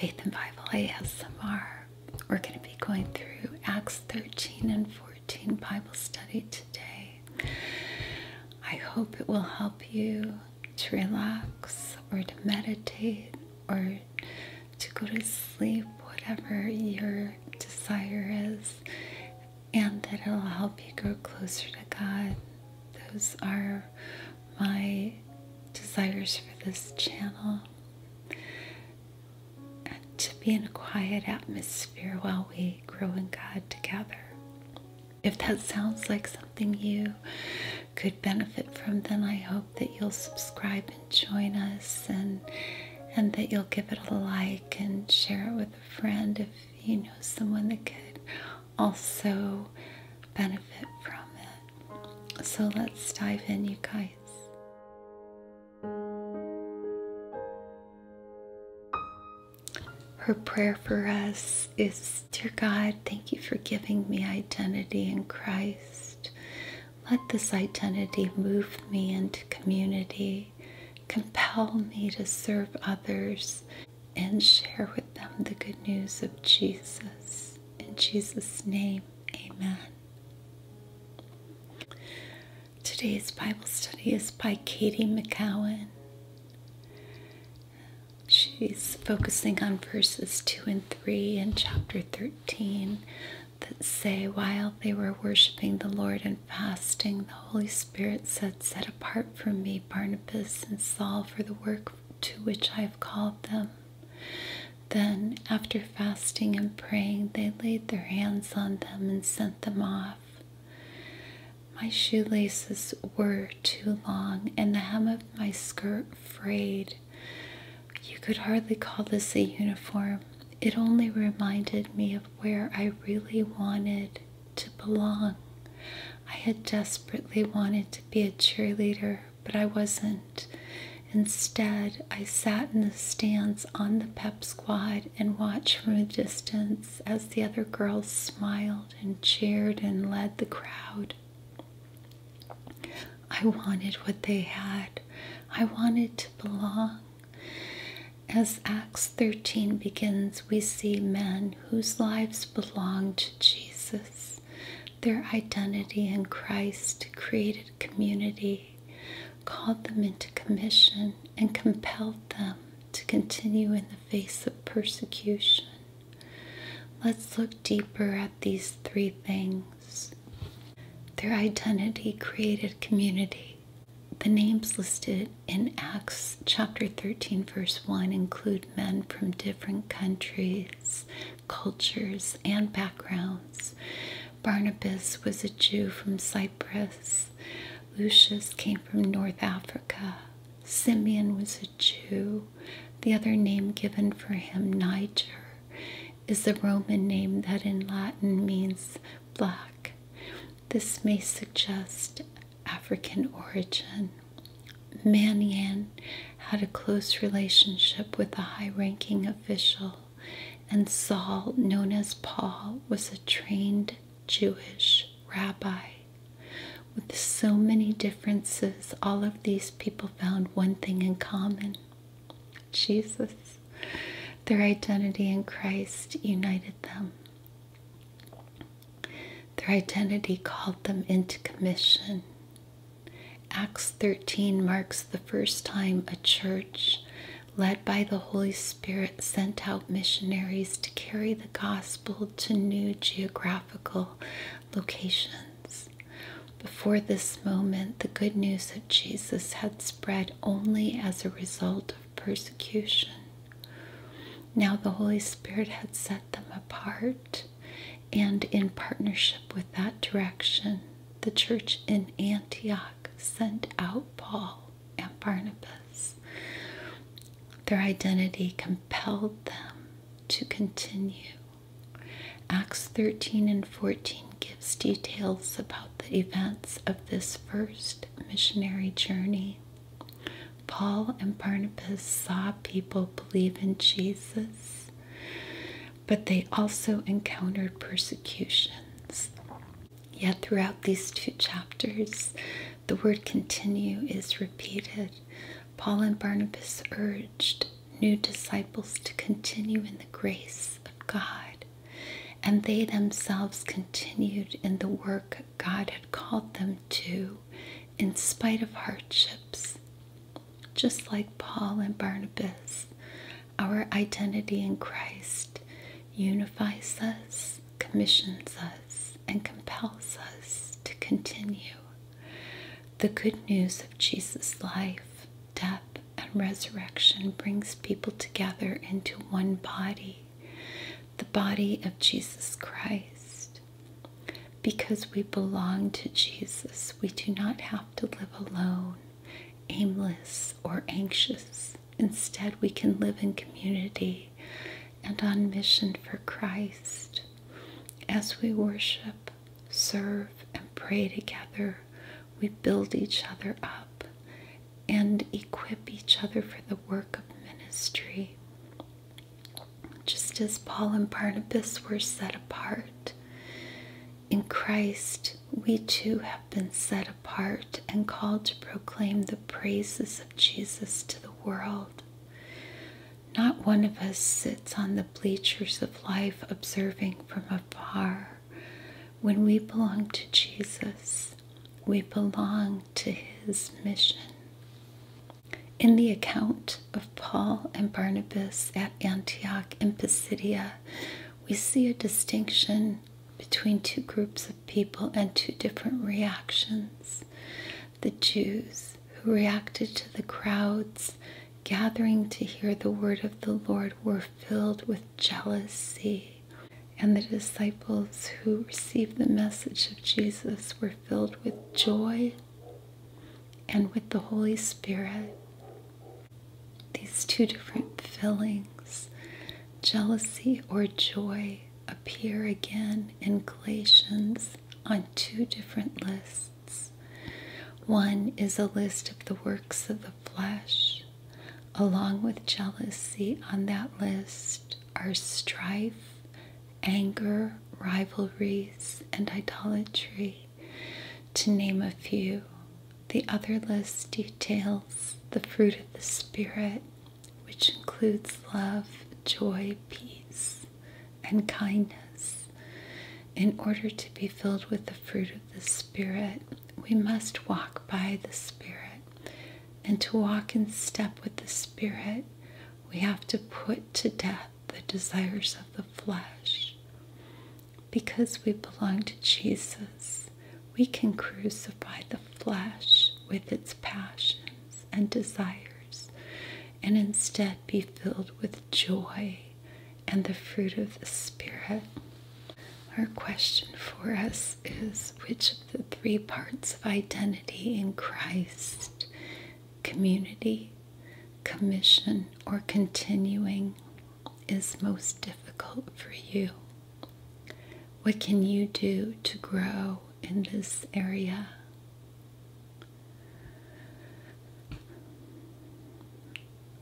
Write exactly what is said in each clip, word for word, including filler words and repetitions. Faith and Bible A S M R. We're going to be going through Acts thirteen and fourteen Bible study today. I hope it will help you to relax or to meditate or to go to sleep, whatever your desire is, and that it'll help you grow closer to God. Those are my desires for this channel. To be in a quiet atmosphere while we grow in God together. If that sounds like something you could benefit from, then I hope that you'll subscribe and join us, and and that you'll give it a like and share it with a friend if you know someone that could also benefit from it. So let's dive in, you guys. Her prayer for us is, Dear God, thank you for giving me identity in Christ. Let this identity move me into community, compel me to serve others, and share with them the good news of Jesus. In Jesus' name, amen. Today's Bible study is by Katie McCowan. She's focusing on verses two and three in chapter thirteen that say, While they were worshiping the Lord and fasting, the Holy Spirit said, Set apart from me Barnabas and Saul for the work to which I have called them. Then, after fasting and praying, they laid their hands on them and sent them off. My shoelaces were too long, and the hem of my skirt frayed. You could hardly call this a uniform. It only reminded me of where I really wanted to belong. I had desperately wanted to be a cheerleader, but I wasn't. Instead, I sat in the stands on the pep squad and watched from a distance as the other girls smiled and cheered and led the crowd. I wanted what they had. I wanted to belong. As Acts thirteen begins, we see men whose lives belong to Jesus. Their identity in Christ created community, called them into commission, and compelled them to continue in the face of persecution. Let's look deeper at these three things. Their identity created community. The names listed in Acts chapter thirteen verse one include men from different countries, cultures, and backgrounds. Barnabas was a Jew from Cyprus. Lucius came from North Africa. Simeon was a Jew. The other name given for him, Niger, is a Roman name that in Latin means black. This may suggest African origin. Manian had a close relationship with a high-ranking official, and Saul, known as Paul, was a trained Jewish rabbi. With so many differences, all of these people found one thing in common: Jesus. Their identity in Christ united them. Their identity called them into commission. Acts thirteen marks the first time a church led by the Holy Spirit sent out missionaries to carry the gospel to new geographical locations. Before this moment, the good news of Jesus had spread only as a result of persecution. Now the Holy Spirit had set them apart, and in partnership with that direction, the church in Antioch sent out Paul and Barnabas. Their identity compelled them to continue. Acts thirteen and fourteen gives details about the events of this first missionary journey. Paul and Barnabas saw people believe in Jesus, but they also encountered persecutions. Yet throughout these two chapters, the word continue is repeated. Paul and Barnabas urged new disciples to continue in the grace of God, and they themselves continued in the work God had called them to in spite of hardships. Just like Paul and Barnabas, our identity in Christ unifies us, commissions us, and compels us to continue. The good news of Jesus' life, death, and resurrection brings people together into one body, the body of Jesus Christ. Because we belong to Jesus, we do not have to live alone, aimless, or anxious. Instead, we can live in community and on mission for Christ. As we worship, serve, and pray together, we build each other up and equip each other for the work of ministry. Just as Paul and Barnabas were set apart, in Christ we too have been set apart and called to proclaim the praises of Jesus to the world. Not one of us sits on the bleachers of life observing from afar. When we belong to Jesus, we belong to his mission. In the account of Paul and Barnabas at Antioch and Pisidia, we see a distinction between two groups of people and two different reactions. The Jews, who reacted to the crowds gathering to hear the word of the Lord, were filled with jealousy. And the disciples who received the message of Jesus were filled with joy and with the Holy Spirit. These two different fillings, jealousy or joy, appear again in Galatians on two different lists. One is a list of the works of the flesh. Along with jealousy on that list are strife, anger, rivalries, and idolatry, to name a few. The other list details the fruit of the Spirit, which includes love, joy, peace, and kindness. In order to be filled with the fruit of the Spirit, we must walk by the Spirit. And to walk in step with the Spirit, we have to put to death the desires of the flesh. Because we belong to Jesus, we can crucify the flesh with its passions and desires, and instead be filled with joy and the fruit of the Spirit. Our question for us is, which of the three parts of identity in Christ, community, commission, or continuing, is most difficult for you? What can you do to grow in this area?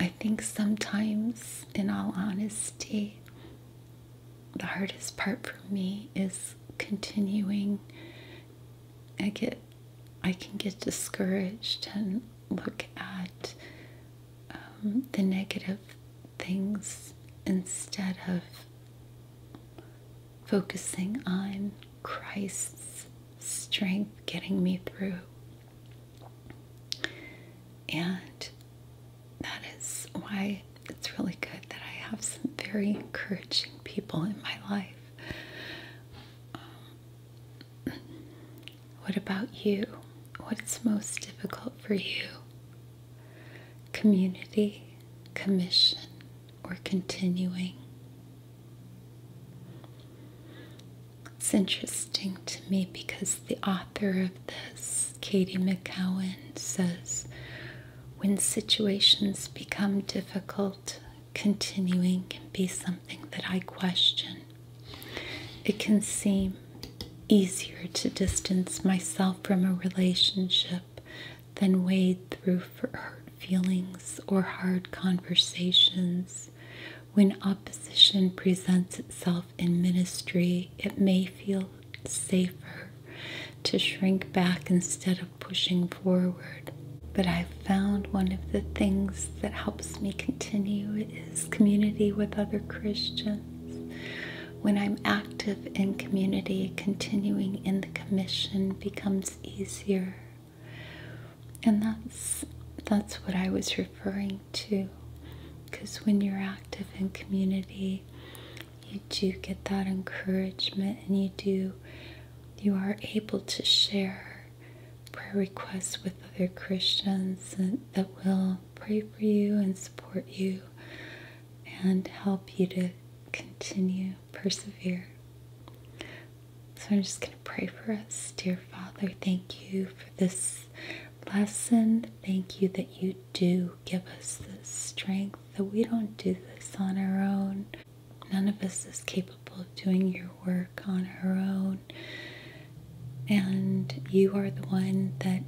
I think sometimes, in all honesty, the hardest part for me is continuing. I get, I can get discouraged and look at um, the negative things instead of focusing on Christ's strength getting me through. And that is why it's really good that I have some very encouraging people in my life. Um, what about you? What's most difficult for you? Community, commission, or continuing? It's interesting to me because the author of this, Katie McCowan, says, when situations become difficult, continuing can be something that I question. It can seem easier to distance myself from a relationship than wade through for hurt feelings or hard conversations. When opposition presents itself in ministry, it may feel safer to shrink back instead of pushing forward. But I've found one of the things that helps me continue is community with other Christians. When I'm active in community, continuing in the commission becomes easier. And that's, that's what I was referring to. Because when you're active in community, you do get that encouragement, and you do, you are able to share prayer requests with other Christians that will pray for you and support you and help you to continue, persevere. So I'm just going to pray for us. Dear Father, thank you for this lesson. Thank you that you do give us the strength, that we don't do this on our own. None of us is capable of doing your work on our own. And you are the one that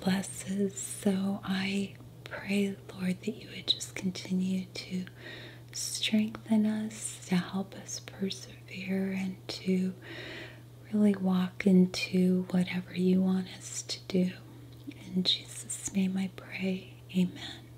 blesses. So I pray, Lord, that you would just continue to strengthen us, to help us persevere, and to really walk into whatever you want us to do. In Jesus' name I pray. Amen.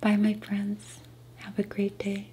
Bye, my friends. Have a great day.